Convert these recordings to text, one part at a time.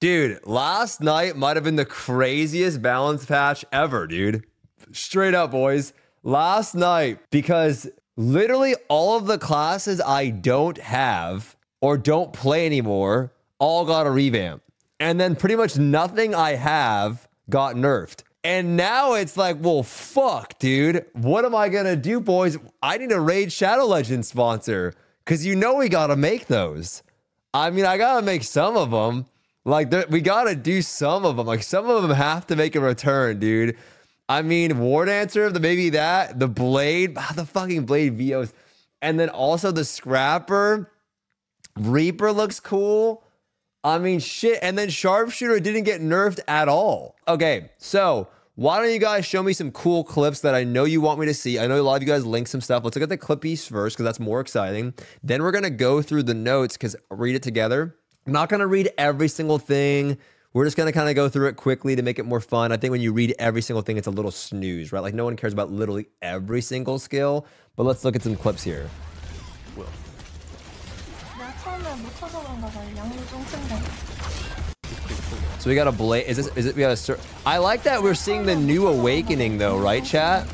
Dude, last night might have been the craziest balance patch ever, dude. Straight up, boys. Last night, because literally all of the classes I don't have or don't play anymore all got a revamp. And then pretty much nothing I have got nerfed. And now it's like, well, fuck, dude. What am I going to do, boys? I need a Raid Shadow Legends sponsor because you know we got to make those. I mean, I got to make some of them. Like, we got to do some of them. Like, some of them have to make a return, dude. I mean, Wardancer, maybe that, the Blade, the fucking Blade VOs. And then also the Scrapper. Reaper looks cool. I mean, shit. And then Sharpshooter didn't get nerfed at all. Okay, so why don't you guys show me some cool clips that I know you want me to see? I know a lot of you guys linked some stuff. Let's look at the clip piece first because that's more exciting. Then we're going to go through the notes because read it together. I'm not going to read every single thing. We're just going to kind of go through it quickly to make it more fun. I think when you read every single thing, it's a little snooze, right? Like no one cares about literally every single skill. But let's look at some clips here. Whoa. So we got a Blade. Is it we got a Surge? I like that we're seeing the new awakening though, right chat?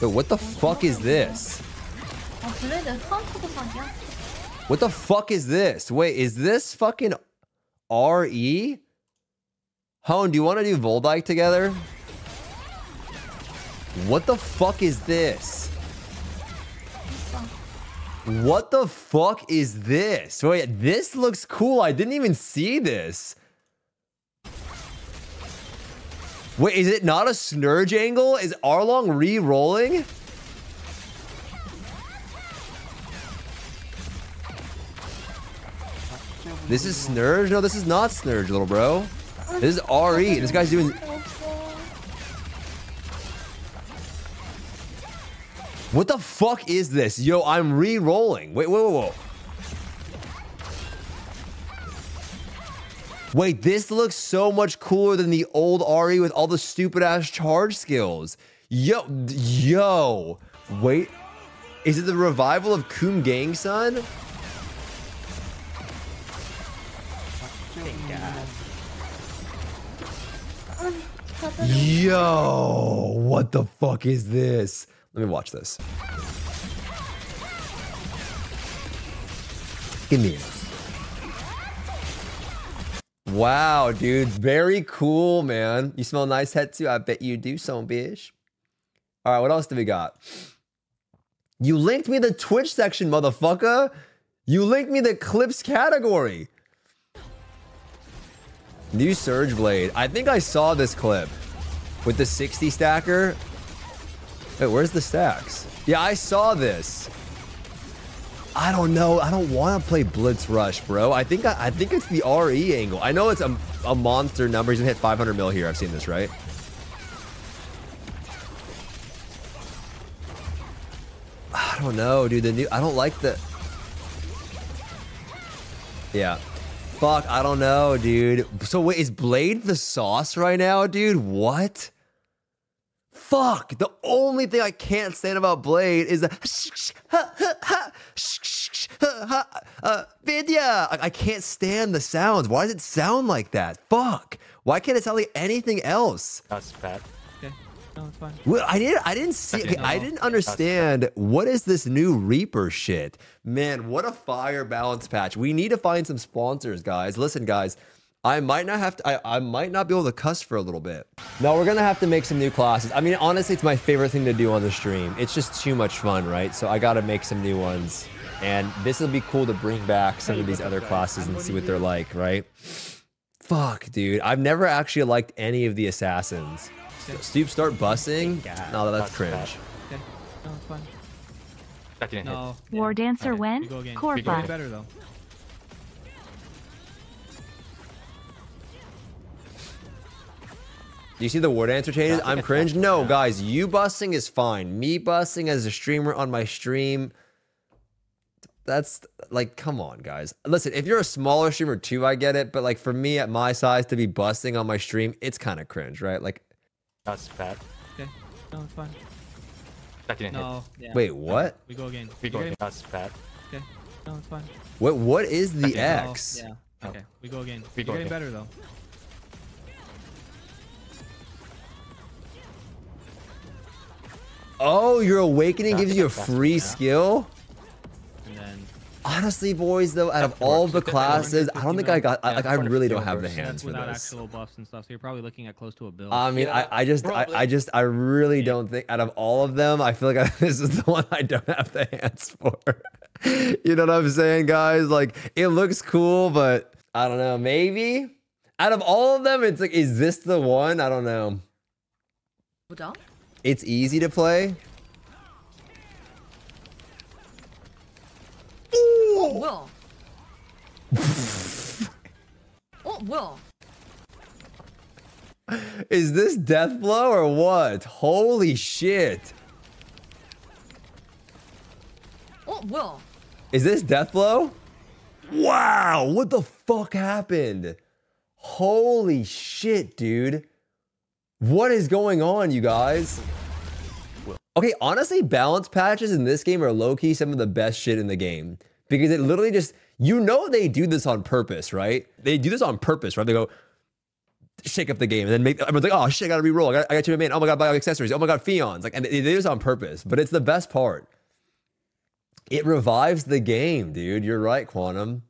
Yo, what the fuck is this? What the fuck is this? Wait, is this fucking RE? Hone, do you want to do Voldike together? What the fuck is this? What the fuck is this? Wait, this looks cool. I didn't even see this. Wait, is it not a Snurge angle? Is Arlong re-rolling? This is Snurge? No, this is not Snurge, little bro. This is RE, and this guy's doing... What the fuck is this? Yo, I'm re-rolling. Wait, whoa, whoa, whoa. Wait, this looks so much cooler than the old RE with all the stupid-ass charge skills. Yo. Wait. Is it the revival of Koom Gang Sun? Yo, what the fuck is this? Let me watch this. Give me it. Wow, dude. Very cool, man. You smell nice, Hetsu? I bet you do, son bitch. All right, what else do we got? You linked me the Twitch section, motherfucker. You linked me the clips category. New Surge Blade. I think I saw this clip with the 60 stacker. Wait, where's the stacks? Yeah, I saw this. I don't know. I don't want to play Blitz Rush, bro. I think it's the RE angle. I know it's a monster number. He's gonna hit 500 mil here. I've seen this, right? I don't know, dude. I don't like the... Yeah. Fuck, I don't know, dude. So wait, is Blade the sauce right now, dude? What? Fuck, the only thing I can't stand about Blade is the video. I can't stand the sounds. Why does it sound like that? Fuck. Why can't it sound like anything else? That's bad. Okay. No, it's fine. Well, I didn't see. Okay, I didn't understand. What is this new Reaper shit? Man, what a fire balance patch. We need to find some sponsors, guys. Listen, guys. I might not have to. I might not be able to cuss for a little bit. No, we're gonna have to make some new classes. I mean, honestly, it's my favorite thing to do on the stream. It's just too much fun, right? So I gotta make some new ones, and this will be cool to bring back some of these other classes and see what they're like, right? Fuck, dude. I've never actually liked any of the assassins. Stoop start bussing? No, that's cringe. Okay. No, it's fine. That didn't hit. Wardancer went. Corpa. Better though. Do you see the Wardancer changes? I'm cringe. No, guys, you busting is fine. Me busting as a streamer on my stream, that's like, come on, guys. Listen, if you're a smaller streamer too, I get it. But like for me at my size to be busting on my stream, it's kind of cringe, right? Like, that's bad. Okay. No, it's fine. That didn't hit. Yeah. Wait, what? We go again. We go again. That's bad. Okay. No, it's fine. What is the X? Oh, yeah. Okay. We go again. You're getting better though. Oh, your awakening gives you a free skill. And then, honestly, boys, though, out of all the classes, I don't think I got. Like, I really don't have the hands for this. Without actual buffs and stuff, so you're probably looking at close to a bill. I mean, yeah, I really don't think. Out of all of them, I feel like this is the one I don't have the hands for. You know what I'm saying, guys? Like, it looks cool, but I don't know. Maybe out of all of them, it's like, is this the one? I don't know. It's easy to play. Well. Oh, well. Is this death blow or what? Holy shit. Oh, well. Is this death blow? Wow, what the fuck happened? Holy shit, dude. What is going on, you guys? Okay, honestly, balance patches in this game are low-key some of the best shit in the game. Because it literally just, you know they do this on purpose, right? They do this on purpose, right? They go, shake up the game, and then make, everyone's like, oh shit, I gotta reroll, I got to remain, oh my god, buy accessories, oh my god, Fions. Like, and they do this on purpose, but it's the best part. It revives the game, dude, you're right, Quantum.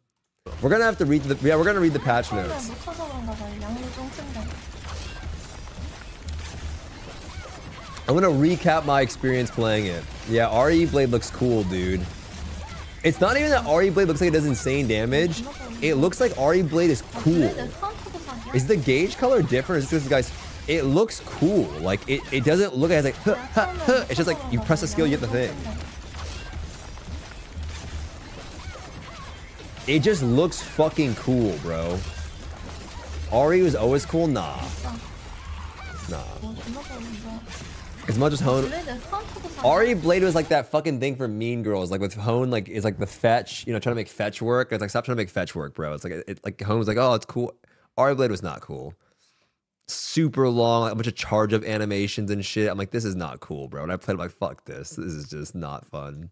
We're gonna have to read the, yeah, we're gonna read the patch notes. I'm gonna recap my experience playing it. Yeah, RE Blade looks cool, dude. It's not even that RE Blade looks like it does insane damage. It looks like RE Blade is cool. Is the gauge color different? Is this guys? It looks cool. Like it doesn't look as like huh, huh, huh. It's just like you press a skill, you get the thing. It just looks fucking cool, bro. RE was always cool, nah. Nah. As much as Hone, RE Blade was like that fucking thing for Mean Girls. Like with Hone, like it's like the fetch, you know, trying to make fetch work. It's like stop trying to make fetch work, bro. It's like Hone was like, oh, it's cool. RE Blade was not cool. Super long, like a bunch of charge up animations and shit. I'm like, this is not cool, bro. And I played, I'm like, fuck this. This is just not fun.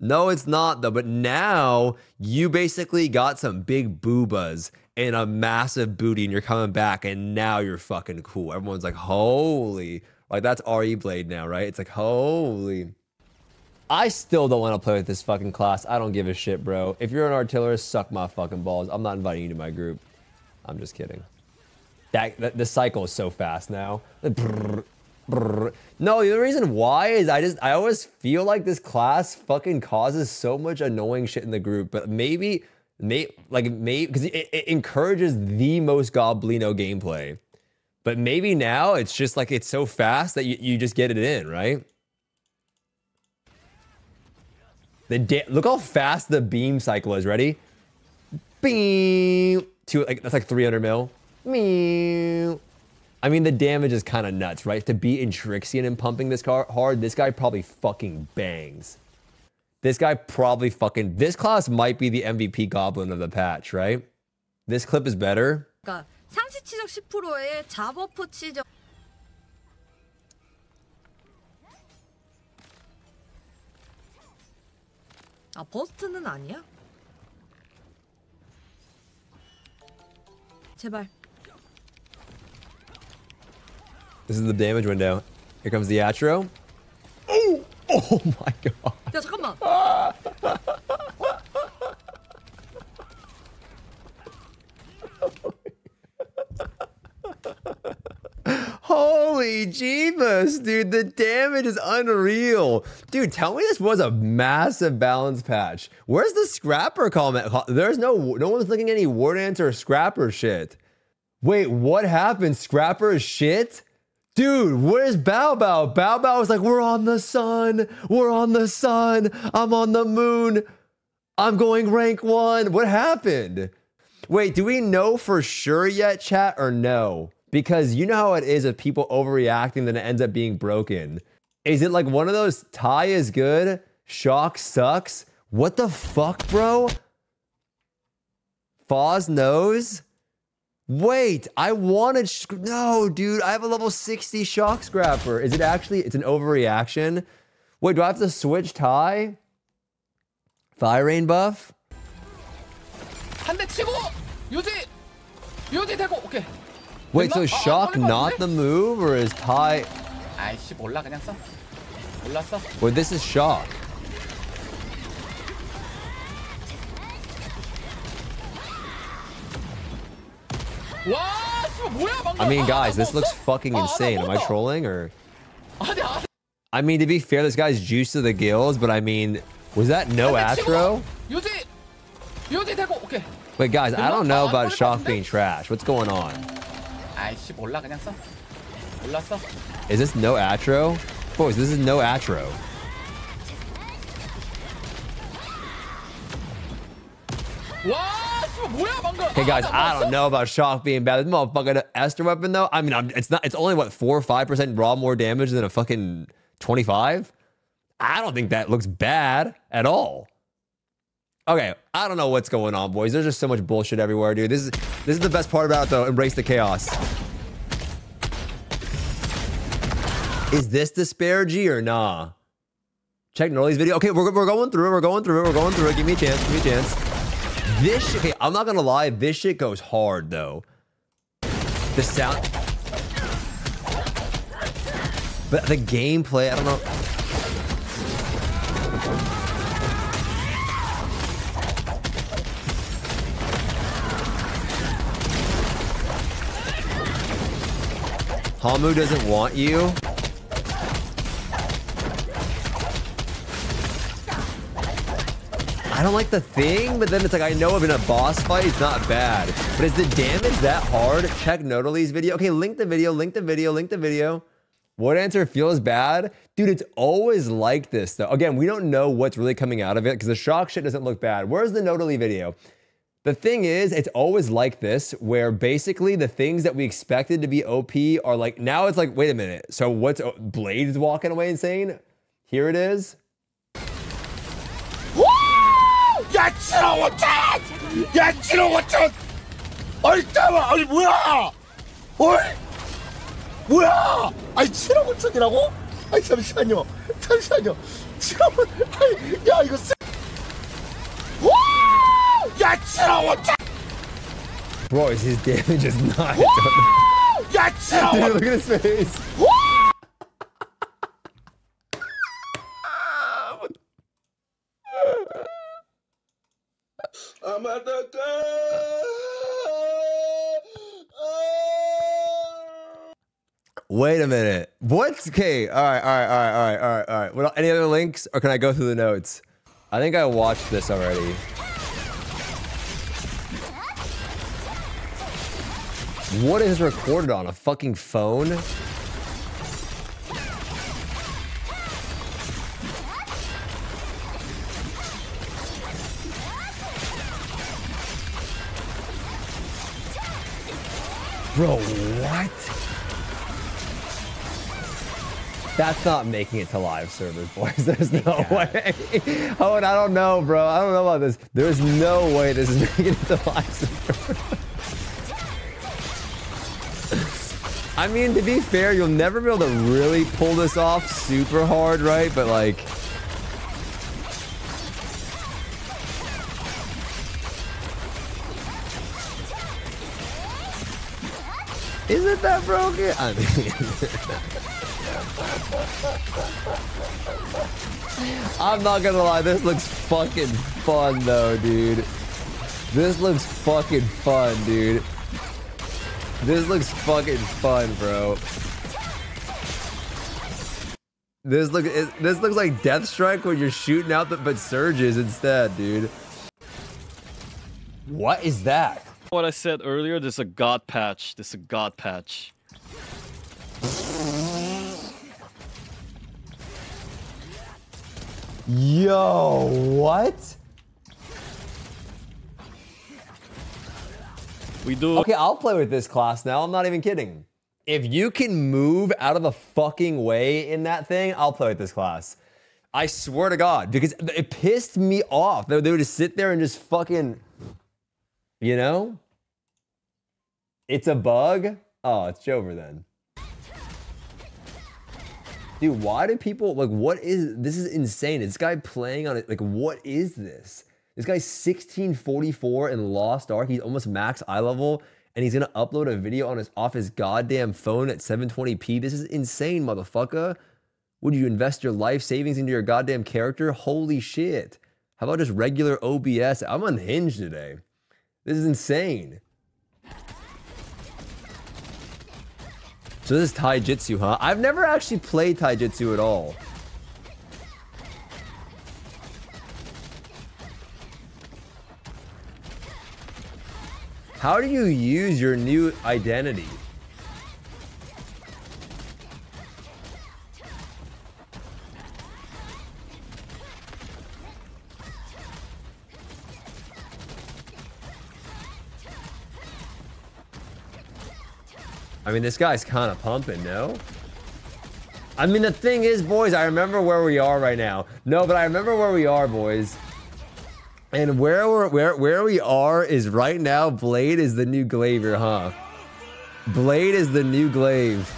No, it's not though. But now you basically got some big boobas and a massive booty, and you're coming back, and now you're fucking cool. Everyone's like, holy. Like, that's RE Blade now, right? It's like, holy. I still don't want to play with this fucking class. I don't give a shit, bro. If you're an artillerist, suck my fucking balls. I'm not inviting you to my group. I'm just kidding. The cycle is so fast now. No, the reason why is I always feel like this class fucking causes so much annoying shit in the group. But maybe, because it encourages the most goblino gameplay. But maybe now it's just like it's so fast that you just get it in, right? Look how fast the beam cycle is. Ready? Beam. That's like 300 mil. Meow. I mean, the damage is kind of nuts, right? To be in Trixion and pumping this car hard, this guy probably fucking bangs. This guy probably fucking. This class might be the MVP goblin of the patch, right? This clip is better. God. 상시치적 10%의 자버프 치적 아 버스트는 아니야? 제발 This is the damage window. Here comes the atro. Oh! Oh my god. 야 잠깐만. Holy Jeebus, dude, the damage is unreal. Dude, tell me this was a massive balance patch. Where's the Scrapper comment? There's no one's looking at any Wardancer or Scrapper shit. Wait, what happened? Scrapper is shit? Dude, where's Bao Bao? Bao Bao was like, we're on the sun. We're on the sun. I'm on the moon. I'm going rank 1. What happened? Wait, do we know for sure yet, chat, or no? Because you know how it is if people overreacting, then it ends up being broken. Is it like one of those, Ty is good, Shock sucks? What the fuck, bro? Foz knows? Wait, I wanted... No, dude, I have a level 60 shock scrapper. Is it actually... It's an overreaction. Wait, do I have to switch Ty? Fire rain buff? Wait, so is shock not the move, or is Ty... Wait, this is shock. I mean, guys, this looks fucking insane. Am I trolling, or... I mean, to be fair, this guy's juiced to the gills, but I mean... Was that no outro? Wait, guys, I don't know about shock being trash. What's going on? Is this no outro? Boys, this is no outro. Okay, guys, I don't know about shock being bad. This motherfucking Esther weapon, though. I mean, it's not. It's only what 4 or 5% raw more damage than a fucking 25. I don't think that looks bad at all. Okay, I don't know what's going on, boys. There's just so much bullshit everywhere, dude. This is the best part about it, though. Embrace the chaos. Is this despair G or nah? Check Norley's video. Okay, we're going through it. Give me a chance. This shit, okay, I'm not gonna lie. This shit goes hard, though. The sound. But the gameplay, I don't know. Hamu doesn't want you. I don't like the thing, but then it's like, I know in a boss fight, it's not bad. But is the damage that hard? Check Notally's video. Okay, link the video. Wardancer feels bad. Dude, it's always like this, though. Again, we don't know what's really coming out of it because the shock shit doesn't look bad. Where's the Notallee video? The thing is, it's always like this, where basically the things that we expected to be OP are like, now it's like, wait a minute. So what's, Blade is walking away insane? Here it is. Woo! Bro, his damage is not. Dude, look at his face. I'm at the car. Wait a minute. What's okay? All right. Well, any other links, or can I go through the notes? I think I watched this already. What is recorded on a fucking phone? Bro, what? That's not making it to live servers, boys. There's no way. Oh, and I don't know, bro. I don't know about this. There's no way this is making it to live servers. I mean, to be fair, you'll never be able to really pull this off super hard, right? But like... Is it that broken? I mean... I'm not gonna lie, this looks fucking fun though, dude. This looks fucking fun, bro. This looks like Death Strike when you're shooting out but surges instead, dude. What is that? What I said earlier, there's a god patch. Yo, what? We do. Okay, I'll play with this class now. I'm not even kidding. If you can move out of the fucking way in that thing, I'll play with this class. I swear to God, because it pissed me off. They would just sit there and just fucking, you know? It's a bug? Oh, it's Jover then. Dude, why do people, like, what is, this is insane. This guy playing on it, like, what is this? This guy's 1644 in Lost Ark. He's almost max eye level, and he's gonna upload a video on his, off his goddamn phone at 720p. This is insane, motherfucker. Would you invest your life savings into your goddamn character? Holy shit. How about just regular OBS? I'm unhinged today. This is insane. So this is Taijutsu, huh? I've never actually played Taijutsu at all. How do you use your new identity? I mean, this guy's kind of pumping, no? I mean, the thing is, boys, I remember where we are right now. No, but I remember where we are, boys. And where we are is right now, Blade is the new Glaive, huh? Blade is the new Glaive.